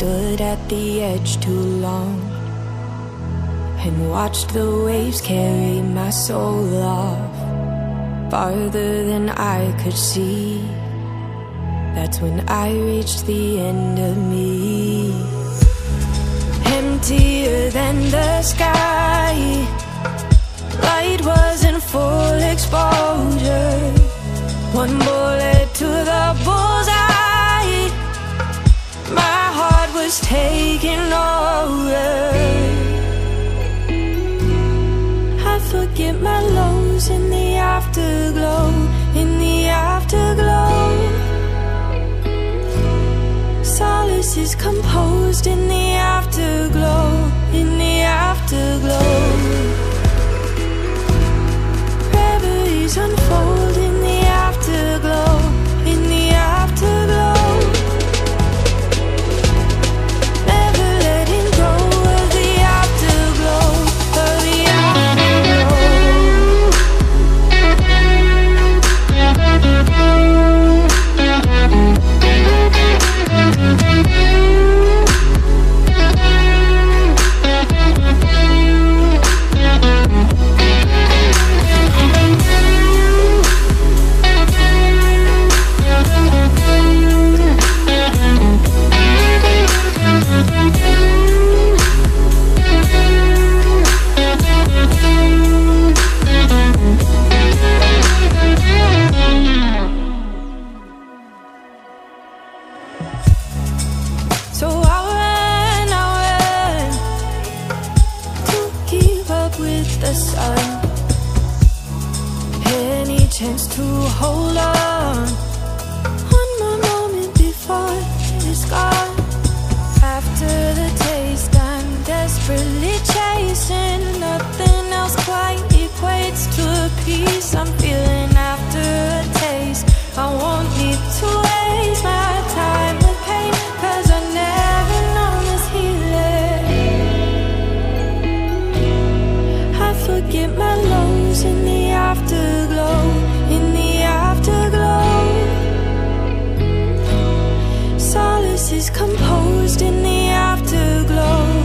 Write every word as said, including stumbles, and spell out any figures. stood at the edge too long and watched the waves carry my soul off farther than I could see. That's when I reached the end of me. Emptier than the sky, light was in full exposure. One bullet to the bullseye, my heart was taken over. I forget my lows in the afterglow, in the afterglow. Solace is composed in the afterglow, in the afterglow. Reveries unfold in the afterglow, in the afterglow. Never letting go of the afterglow, of the afterglow. Composed in the afterglow.